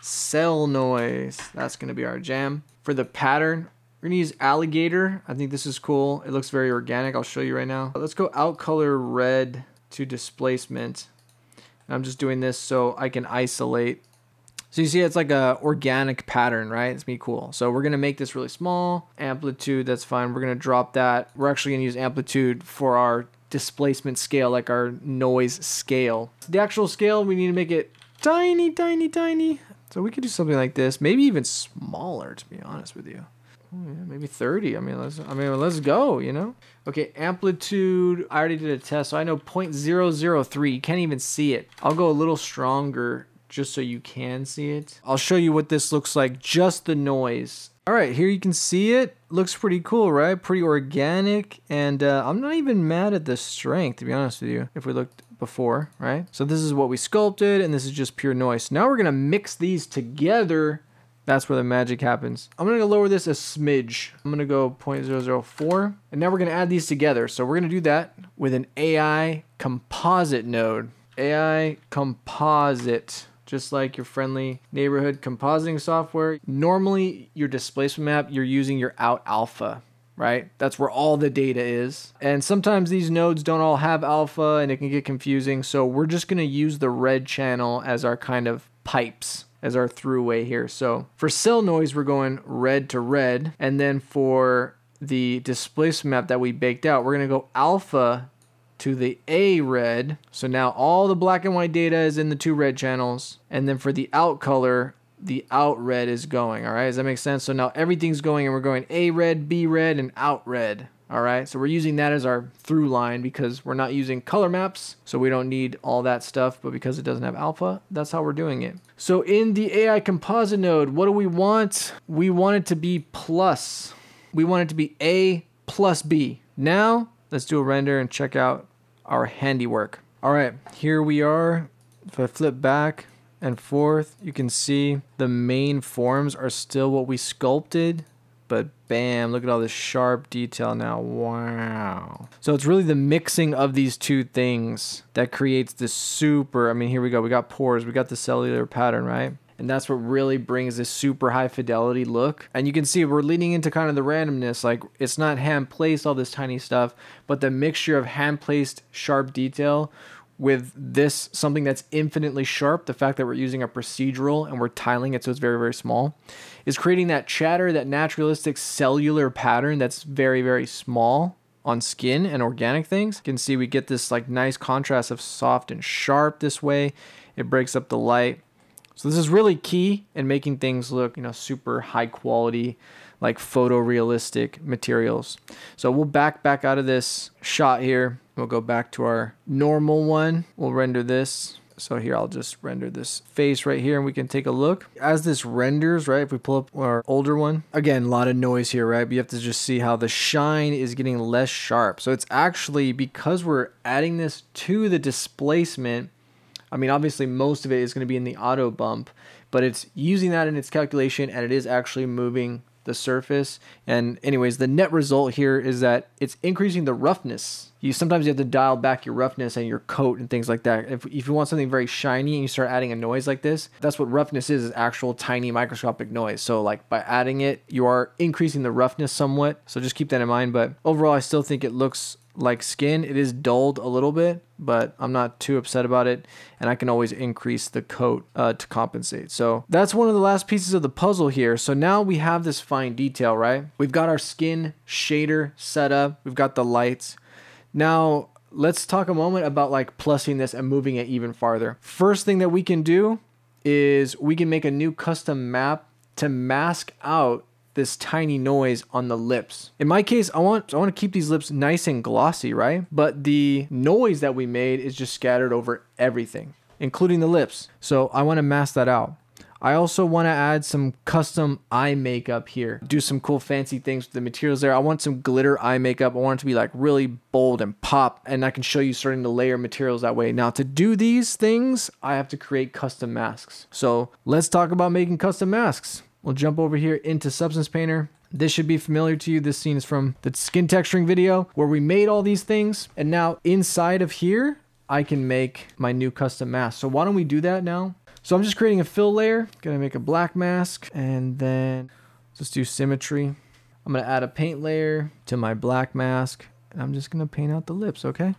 cell noise. That's gonna be our jam. For the pattern, we're gonna use alligator. I think this is cool. It looks very organic. I'll show you right now. Let's go out color red to displacement. And I'm just doing this so I can isolate. So you see it's like a organic pattern, right? It's gonna be cool. So we're gonna make this really small. Amplitude, that's fine. We're gonna drop that. We're actually gonna use amplitude for our displacement scale, like our noise scale. The actual scale, we need to make it tiny, tiny, tiny. So we could do something like this, maybe even smaller, to be honest with you. Oh, yeah, maybe 30. I mean, let's go, you know? Okay, amplitude, I already did a test, so I know 0.003. You can't even see it. I'll go a little stronger just so you can see it. I'll show you what this looks like, just the noise. All right, here you can see it. Looks pretty cool, right? Pretty organic, and I'm not even mad at the strength, to be honest with you, if we looked before, right? So this is what we sculpted, and this is just pure noise. Now we're gonna mix these together. That's where the magic happens. I'm gonna lower this a smidge. I'm gonna go 0.004, and now we're gonna add these together. So we're gonna do that with an AI composite node. AI composite, just like your friendly neighborhood compositing software. Normally, your displacement map, you're using your out alpha, right? That's where all the data is. And sometimes these nodes don't all have alpha and it can get confusing. So we're just gonna use the red channel as our kind of pipes, as our throughway here. So for cell noise, we're going red to red. And then for the displacement map that we baked out, we're gonna go alpha to the A red. So now all the black and white data is in the two red channels. And then for the out color, the out red is going, all right? Does that make sense? So now everything's going, and we're going A red, B red, and out red, all right? So we're using that as our through line because we're not using color maps, so we don't need all that stuff, but because it doesn't have alpha, that's how we're doing it. So in the AI composite node, what do we want? We want it to be plus. We want it to be A plus B. Now, let's do a render and check out our handiwork. All right, here we are. If I flip back and forth, you can see the main forms are still what we sculpted, but bam, look at all this sharp detail now. Wow. So it's really the mixing of these two things that creates this super, I mean, here we go. We got pores, we got the cellular pattern, right? And that's what really brings this super high fidelity look. And you can see we're leaning into kind of the randomness. Like, it's not hand placed, all this tiny stuff, but the mixture of hand placed sharp detail with this, something that's infinitely sharp, the fact that we're using a procedural and we're tiling it so it's very, very small, is creating that chatter, that naturalistic cellular pattern that's very, very small on skin and organic things. You can see we get this like nice contrast of soft and sharp this way. It breaks up the light. So this is really key in making things look, you know, super high quality, like photorealistic materials. So we'll back out of this shot here. We'll go back to our normal one. We'll render this. So here, I'll just render this face right here and we can take a look. As this renders, right, if we pull up our older one, again, a lot of noise here, right? But you have to just see how the shine is getting less sharp. So it's actually, because we're adding this to the displacement, I mean, obviously most of it is going to be in the auto bump, but it's using that in its calculation and it is actually moving the surface. And anyways, the net result here is that it's increasing the roughness. Sometimes you have to dial back your roughness and your coat and things like that. If you want something very shiny and you start adding a noise like this, that's what roughness is actual tiny microscopic noise. So like by adding it, you are increasing the roughness somewhat. So just keep that in mind. But overall, I still think it looks like skin. It is dulled a little bit, but I'm not too upset about it. And I can always increase the coat to compensate. So that's one of the last pieces of the puzzle here. So now we have this fine detail, right? We've got our skin shader set up. We've got the lights. Now let's talk a moment about like plussing this and moving it even farther. First thing that we can do is we can make a new custom map to mask out this tiny noise on the lips. In my case, I want to keep these lips nice and glossy, right? But the noise that we made is just scattered over everything, including the lips. So I want to mask that out. I also want to add some custom eye makeup here. Do some cool fancy things with the materials there. I want some glitter eye makeup. I want it to be like really bold and pop, and I can show you starting to layer materials that way. Now to do these things, I have to create custom masks. So let's talk about making custom masks. We'll jump over here into Substance Painter. This should be familiar to you. This scene is from the skin texturing video where we made all these things. And now inside of here, I can make my new custom mask. So why don't we do that now? So I'm just creating a fill layer. Gonna make a black mask, and then Let's do symmetry. I'm gonna add a paint layer to my black mask, and I'm just gonna paint out the lips, okay?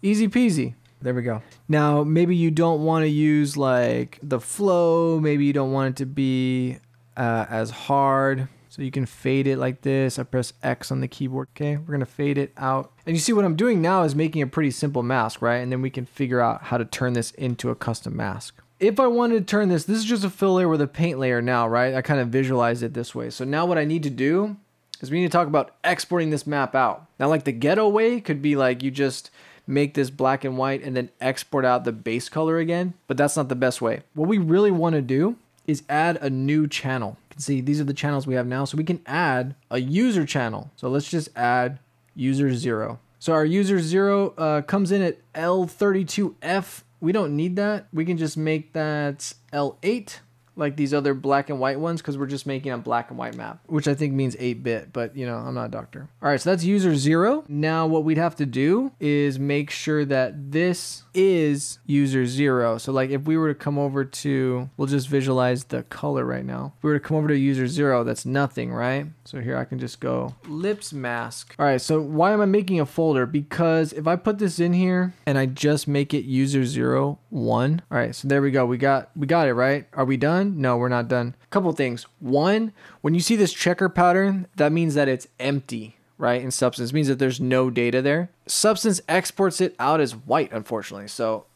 Easy peasy. There we go. Now, maybe you don't wanna use like the flow, maybe you don't want it to be as hard. So you can fade it like this. I press X on the keyboard, okay? We're gonna fade it out. And you see what I'm doing now is making a pretty simple mask, right? And then we can figure out how to turn this into a custom mask. If I wanted to turn this, this is just a fill layer with a paint layer now, right? I kind of visualized it this way. So now what I need to do is we need to talk about exporting this map out. Now, like the ghetto way could be like you just make this black and white and then export out the base color again, but that's not the best way. What we really wanna do is add a new channel. You can see these are the channels we have now, so we can add a user channel. So let's just add user zero. So our user zero comes in at L32F. We don't need that. We can just make that L8 like these other black and white ones because we're just making a black and white map, which I think means 8-bit, but you know, I'm not a doctor. All right, so that's user zero. Now what we'd have to do is make sure that this is user zero. So like if we were to come over to, we'll just visualize the color right now. If we were to come over to user zero, that's nothing, right? So here I can just go lips mask. All right, so why am I making a folder? Because if I put this in here and I just make it user 0, 1. All right, so there we go. We got it, right? Are we done? No, we're not done. A couple things. One, when you see this checker pattern, that means that it's empty, right? In Substance, it means that there's no data there. Substance exports it out as white, unfortunately. So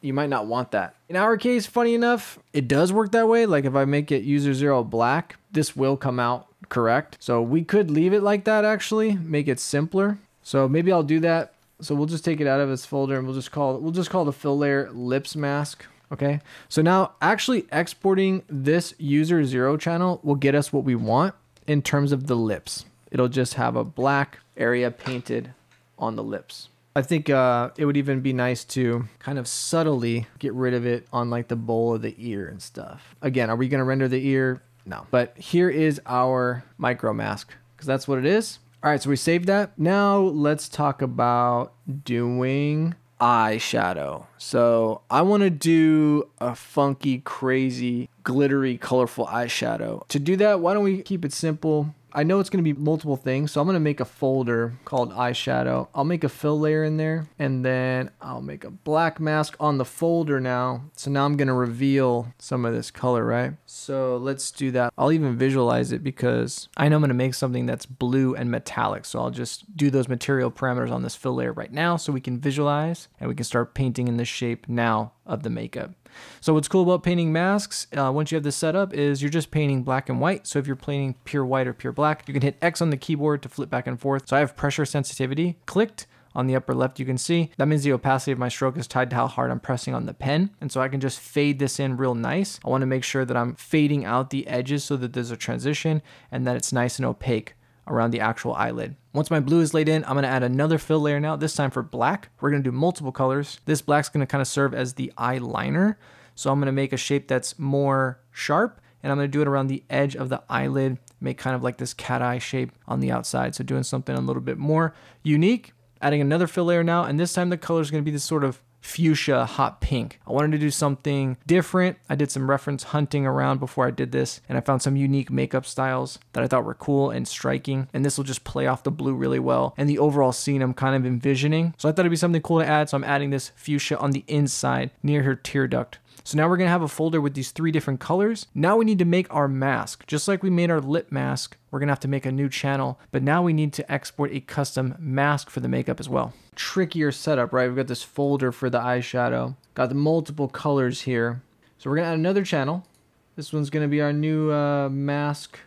you might not want that. In our case, funny enough, it does work that way. Like if I make it user zero black, this will come out correct. So we could leave it like that actually, make it simpler. So maybe I'll do that. So we'll just take it out of its folder and we'll just call the fill layer lips mask. Okay, so now actually exporting this user zero channel will get us what we want in terms of the lips. It'll just have a black area painted on the lips. I think it would even be nice to kind of subtly get rid of it on like the bowl of the ear and stuff. Again, are we gonna render the ear? No, but here is our micro mask because that's what it is. All right, so we saved that. Now let's talk about doing eyeshadow. So I want to do a funky, crazy, glittery, colorful eyeshadow. To do that, why don't we keep it simple? I know it's going to be multiple things, so I'm going to make a folder called eyeshadow. I'll make a fill layer in there, and then I'll make a black mask on the folder now. So now I'm going to reveal some of this color, right? So let's do that. I'll even visualize it because I know I'm going to make something that's blue and metallic. So I'll just do those material parameters on this fill layer right now so we can visualize and we can start painting in the shape now of the makeup. So what's cool about painting masks, once you have this set up, is you're just painting black and white. So if you're painting pure white or pure black, you can hit X on the keyboard to flip back and forth. So I have pressure sensitivity clicked on the upper left, you can see. That means the opacity of my stroke is tied to how hard I'm pressing on the pen. And so I can just fade this in real nice. I wanna make sure that I'm fading out the edges so that there's a transition and that it's nice and opaque around the actual eyelid. Once my blue is laid in, I'm gonna add another fill layer now, this time for black. We're gonna do multiple colors. This black's gonna kind of serve as the eyeliner. So I'm gonna make a shape that's more sharp and I'm gonna do it around the edge of the eyelid, make kind of like this cat eye shape on the outside. So doing something a little bit more unique, adding another fill layer now, and this time the color is gonna be this sort of fuchsia hot pink. I wanted to do something different. I did some reference hunting around before I did this and I found some unique makeup styles that I thought were cool and striking, and this will just play off the blue really well and the overall scene I'm kind of envisioning. So I thought it'd be something cool to add, so I'm adding this fuchsia on the inside near her tear duct. So now we're gonna have a folder with these three different colors. Now we need to make our mask. Just like we made our lip mask, we're gonna have to make a new channel, but now we need to export a custom mask for the makeup as well. Trickier setup, right? We've got this folder for the eyeshadow, got the multiple colors here. So we're gonna add another channel. This one's gonna be our new mask.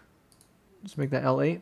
Let's make that L8.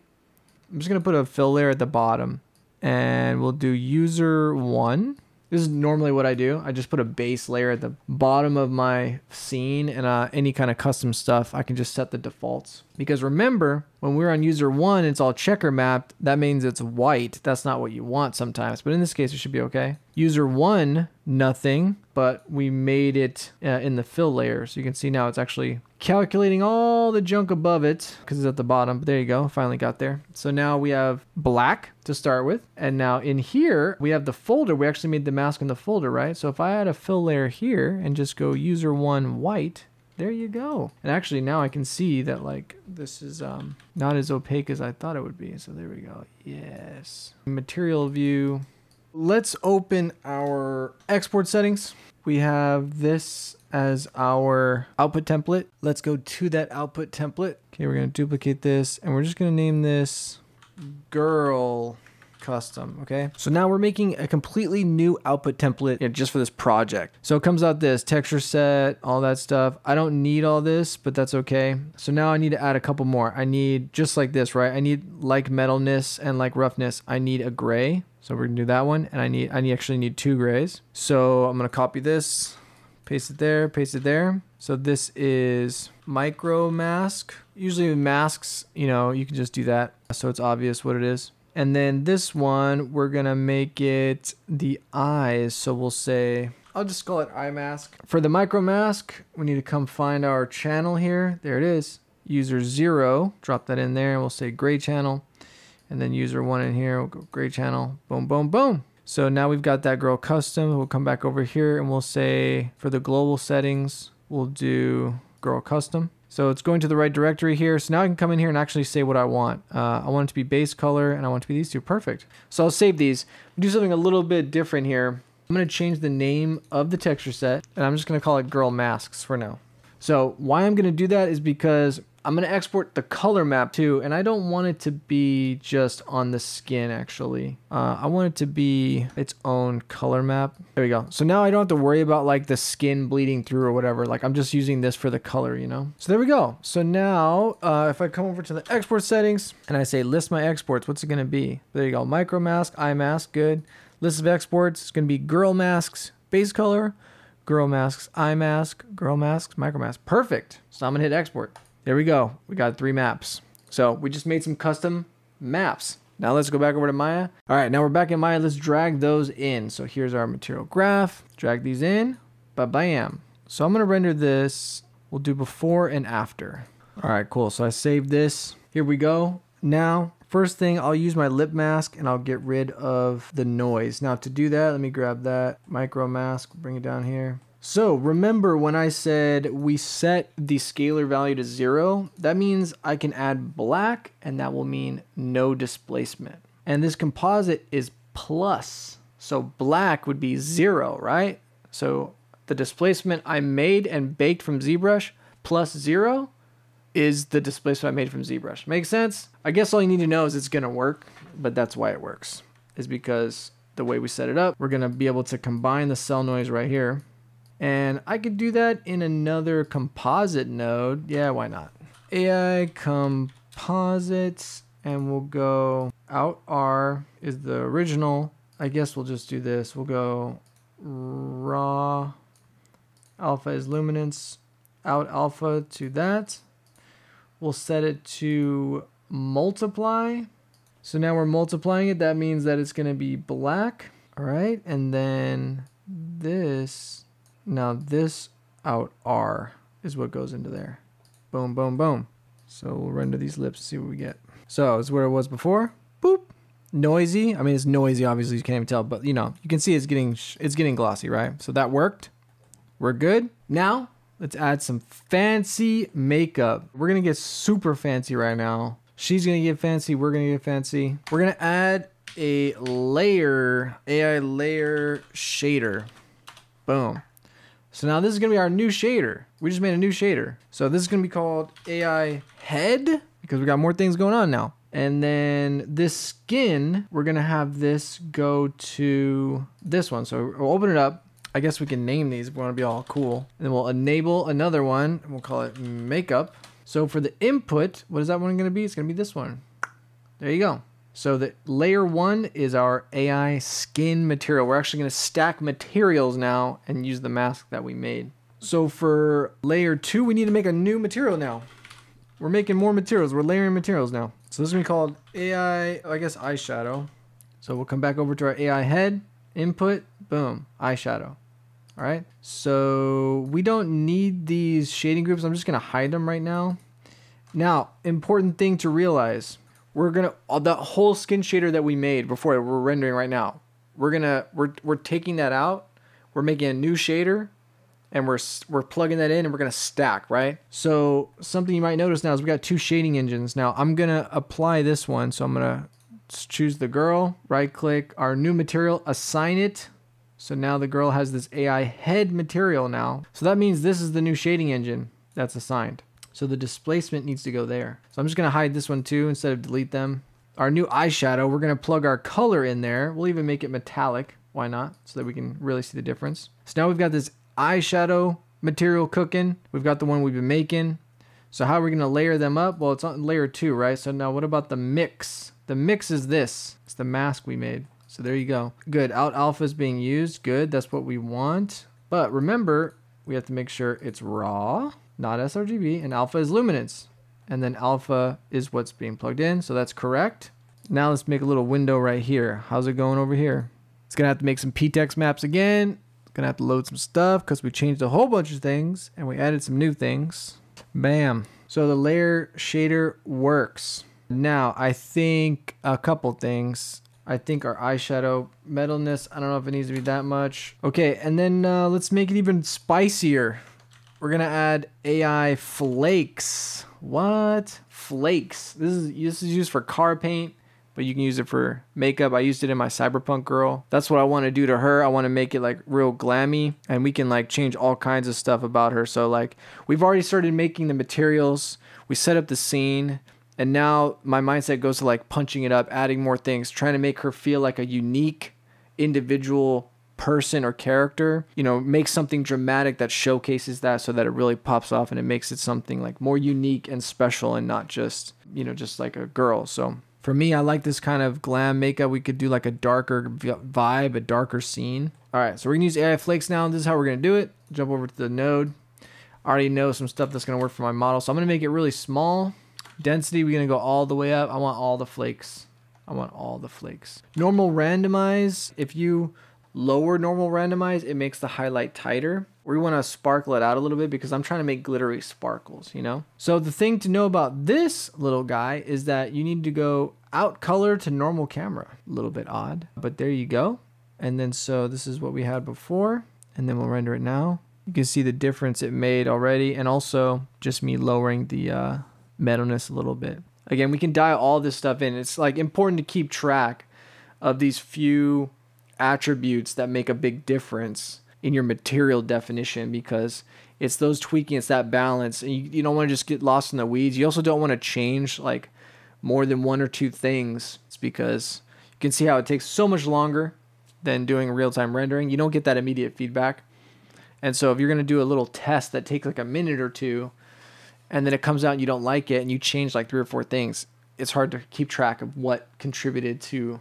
I'm just gonna put a fill layer at the bottom and we'll do user 1. This is normally what I do. I just put a base layer at the bottom of my scene, and any kind of custom stuff, I can just set the defaults. Because remember, when we're on user 1, it's all checker mapped. That means it's white. That's not what you want sometimes, but in this case, it should be okay. User 1, nothing, but we made it in the fill layer. So you can see now it's actually calculating all the junk above it because it's at the bottom, but there you go, finally got there. So now we have black to start with. And now in here, we have the folder. We actually made the mask in the folder, right? So if I add a fill layer here and just go user 1 white, There you go. And actually now I can see that like this is not as opaque as I thought it would be. So there we go. Yes. Material view. Let's open our export settings. We have this as our output template. Let's go to that output template. Okay, we're gonna duplicate this and we're just gonna name this Girl Custom, okay? So now we're making a completely new output template, you know, just for this project. So it comes out this texture set, all that stuff. I don't need all this, but that's okay. So now I need to add a couple more. I need just like this, right? I need like metalness and like roughness. I need a gray. So we're gonna do that one. And I actually need two grays. So I'm gonna copy this, paste it there, paste it there. So this is micro mask. Usually with masks, you know, you can just do that so it's obvious what it is. And then this one, we're gonna make it the eyes. So we'll say, I'll just call it eye mask. For the micro mask, we need to come find our channel here. There it is, user 0. Drop that in there and we'll say gray channel. And then user 1 in here, we'll go gray channel, boom, boom, boom. So now we've got that Girl Custom. We'll come back over here and we'll say for the global settings, we'll do Girl Custom. So it's going to the right directory here. So now I can come in here and actually say what I want. I want it to be base color and I want it to be these two. Perfect. So I'll save these. We'll do something a little bit different here. I'm gonna change the name of the texture set and I'm just gonna call it Girl Masks for now. So why I'm gonna do that is because I'm gonna export the color map too, and I don't want it to be just on the skin actually. I want it to be its own color map. There we go. So now I don't have to worry about like the skin bleeding through or whatever. Like I'm just using this for the color, you know? So there we go. So now if I come over to the export settings and I say list my exports, what's it gonna be? There you go, micro mask, eye mask, good. List of exports, it's gonna be girl masks, base color, girl masks, eye mask, girl masks, micro mask, perfect. So I'm gonna hit export. There we go. We got 3 maps. So we just made some custom maps. Now let's go back over to Maya. All right, now we're back in Maya. Let's drag those in. So here's our material graph. Drag these in. Ba-bam. So I'm going to render this. We'll do before and after. All right, cool. So I saved this. Here we go. Now, first thing, I'll use my lip mask and I'll get rid of the noise. Now to do that, let me grab that micro mask, bring it down here. So remember when I said we set the scalar value to 0, that means I can add black and that will mean no displacement. And this composite is plus, so black would be 0, right? So the displacement I made and baked from ZBrush plus 0 is the displacement I made from ZBrush. Make sense? I guess all you need to know is it's gonna work, but that's why it works, is because the way we set it up, we're gonna be able to combine the cell noise right here. And I could do that in another composite node. Yeah, why not? AI composites, and we'll go out R is the original. I guess we'll just do this. We'll go raw, alpha is luminance, out alpha to that. We'll set it to multiply. So now we're multiplying it. That means that it's gonna be black. All right, and then this. Now this out R is what goes into there. Boom, boom, boom. So we'll render these lips to see what we get. So it's where it was before. Boop. Noisy. I mean, it's noisy, obviously you can't even tell, but you know, you can see it's getting glossy, right? So that worked. We're good. Now let's add some fancy makeup. We're gonna get super fancy right now. She's gonna get fancy. We're gonna get fancy. We're gonna add a layer, AI layer shader. Boom. So now this is gonna be our new shader. We just made a new shader. So this is gonna be called AI Head because we got more things going on now. And then this skin, we're gonna have this go to this one. So we'll open it up. I guess we can name these if we wanna be all cool. And then we'll enable another one and we'll call it Makeup. So for the input, what is that one gonna be? It's gonna be this one. There you go. So the layer 1 is our AI skin material. We're actually gonna stack materials now and use the mask that we made. So for layer 2, we need to make a new material now. We're making more materials. We're layering materials now. So this is gonna be called AI, I guess, eyeshadow. So we'll come back over to our AI head, input, boom, eyeshadow. All right, so we don't need these shading groups. I'm just gonna hide them right now. Now, important thing to realize, we're gonna, that whole skin shader that we made before we're rendering right now, we're taking that out, we're making a new shader, and we're plugging that in and we're gonna stack, right? So something you might notice now is we got two shading engines. Now I'm gonna apply this one. So I'm gonna choose the girl, right click, our new material, assign it. So now the girl has this AI head material now. So that means this is the new shading engine that's assigned. So the displacement needs to go there. So I'm just gonna hide this one too instead of delete them. Our new eyeshadow, we're gonna plug our color in there. We'll even make it metallic, why not? So that we can really see the difference. So now we've got this eyeshadow material cooking. We've got the one we've been making. So how are we gonna layer them up? Well, it's on layer 2, right? So now what about the mix? The mix is this, it's the mask we made. So there you go. Good, out alpha is being used, good, that's what we want. But remember, we have to make sure it's raw, not sRGB, and alpha is luminance. And then alpha is what's being plugged in, so that's correct. Now let's make a little window right here. How's it going over here? It's gonna have to make some ptext maps again. It's gonna have to load some stuff because we changed a whole bunch of things and we added some new things. Bam. So the layer shader works. Now, I think a couple things. I think our eyeshadow metalness, I don't know if it needs to be that much. Okay, and then let's make it even spicier. We're gonna add AI flakes. What? Flakes. This is used for car paint, but you can use it for makeup. I used it in my Cyberpunk Girl. That's what I wanna do to her. I wanna make it like real glammy, and we can like change all kinds of stuff about her. So like, we've already started making the materials. We set up the scene. And now my mindset goes to like punching it up, adding more things, trying to make her feel like a unique individual person or character, you know, make something dramatic that showcases that so that it really pops off and it makes it something like more unique and special and not just, you know, just like a girl. So for me, I like this kind of glam makeup. We could do like a darker vibe, a darker scene. All right, so we're gonna use AI flakes now. This is how we're gonna do it. Jump over to the node. I already know some stuff that's gonna work for my model. So I'm gonna make it really small. Density, we're gonna go all the way up. I want all the flakes. I want all the flakes. Normal randomize, if you lower normal randomize, it makes the highlight tighter. We wanna sparkle it out a little bit because I'm trying to make glittery sparkles, you know? So the thing to know about this little guy is that you need to go out color to normal camera. A little bit odd, but there you go. And then so this is what we had before, and then we'll render it now. You can see the difference it made already, and also just me lowering the metalness a little bit. Again, we can dial all this stuff in. It's like important to keep track of these few attributes that make a big difference in your material definition, because it's those tweaking, it's that balance, and you don't want to just get lost in the weeds. You also don't want to change like more than one or two things. It's because you can see how it takes so much longer than doing real-time rendering. You don't get that immediate feedback. And so if you're going to do a little test that takes like a minute or two, and then it comes out and you don't like it and you change like 3 or 4 things, it's hard to keep track of what contributed to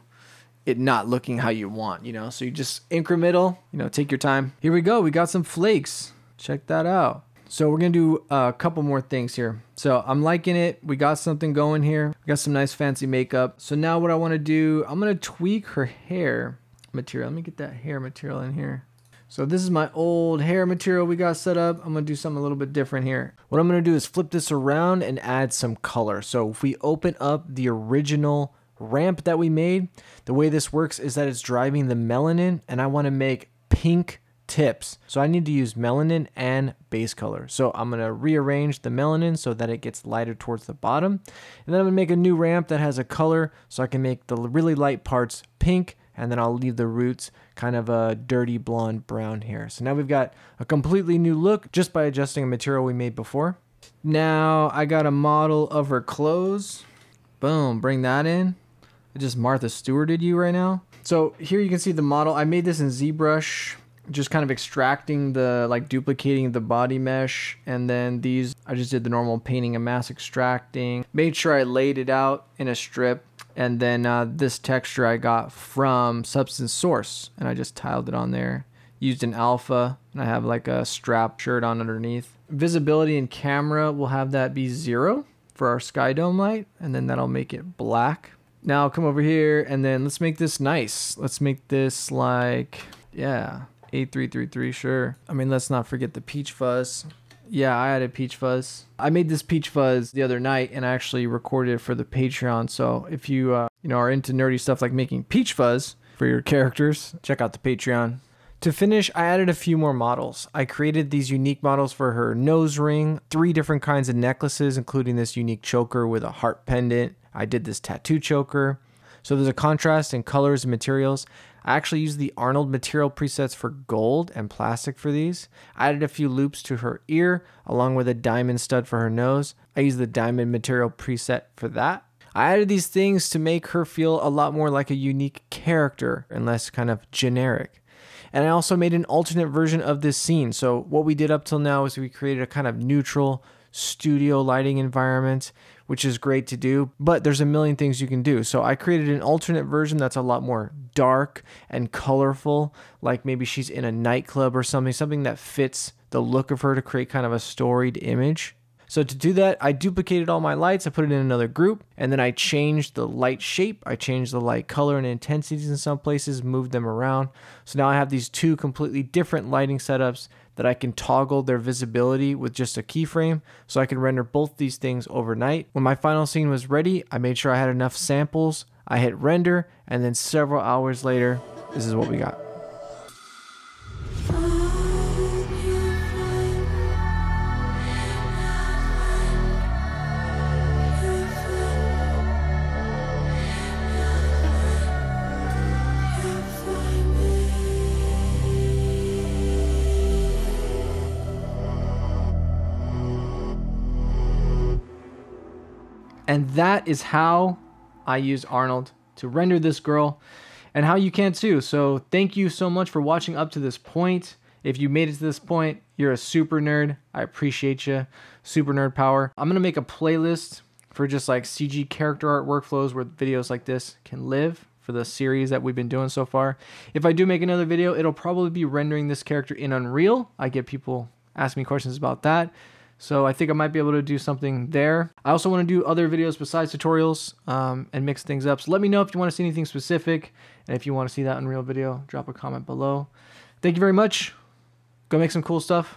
it not looking how you want, you know? So you just incremental, you know, take your time. Here we go, we got some flakes. Check that out. So we're gonna do a couple more things here. So I'm liking it, we got something going here. We got some nice fancy makeup. So now what I wanna do, I'm gonna tweak her hair material. Let me get that hair material in here. So this is my old hair material we got set up. I'm gonna do something a little bit different here. What I'm gonna do is flip this around and add some color. So if we open up the original ramp that we made, the way this works is that it's driving the melanin, and I wanna make pink tips. So I need to use melanin and base color. So I'm gonna rearrange the melanin so that it gets lighter towards the bottom. And then I'm gonna make a new ramp that has a color so I can make the really light parts pink, and then I'll leave the roots kind of a dirty blonde brown hair. So now we've got a completely new look just by adjusting a material we made before. Now I got a model of her clothes. Boom, bring that in. I just Martha Stewarted you right now. So here you can see the model. I made this in ZBrush, just kind of extracting the, like duplicating the body mesh. And then these, I just did the normal painting and mass extracting. Made sure I laid it out in a strip. And then this texture I got from Substance Source, and I just tiled it on there. Used an alpha, and I have like a strap shirt on underneath. Visibility and camera, we'll have that be 0 for our sky dome light, and then that'll make it black. Now I'll come over here, and then let's make this nice. Let's make this like, yeah, 8333, sure. I mean, let's not forget the peach fuzz. Yeah, I added peach fuzz. I made this peach fuzz the other night, and I actually recorded it for the Patreon. So if you you know, are into nerdy stuff like making peach fuzz for your characters, check out the Patreon. To finish, I added a few more models. I created these unique models for her nose ring, 3 different kinds of necklaces, including this unique choker with a heart pendant. I did this tattoo choker. So there's a contrast in colors and materials. I actually used the Arnold material presets for gold and plastic for these. I added a few loops to her ear, along with a diamond stud for her nose. I used the diamond material preset for that. I added these things to make her feel a lot more like a unique character and less kind of generic. And I also made an alternate version of this scene. So what we did up till now is we created a kind of neutral studio lighting environment, which is great to do, but there's a million things you can do. So I created an alternate version that's a lot more dark and colorful, like maybe she's in a nightclub or something that fits the look of her to create kind of a storied image. So to do that, I duplicated all my lights, I put it in another group, and then I changed the light shape, I changed the light color and intensities in some places, moved them around. So now I have these 2 completely different lighting setups that I can toggle their visibility with just a keyframe, so I can render both these things overnight. When my final scene was ready, I made sure I had enough samples, I hit render, and then several hours later, this is what we got. And that is how I use Arnold to render this girl, and how you can too. So thank you so much for watching up to this point. If you made it to this point, you're a super nerd. I appreciate you. Super nerd power. I'm going to make a playlist for just like CG character art workflows where videos like this can live for the series that we've been doing so far. If I do make another video, it'll probably be rendering this character in Unreal. I get people ask me questions about that. So I think I might be able to do something there. I also want to do other videos besides tutorials and mix things up. So let me know if you want to see anything specific. And if you want to see that Unreal video, drop a comment below. Thank you very much. Go make some cool stuff.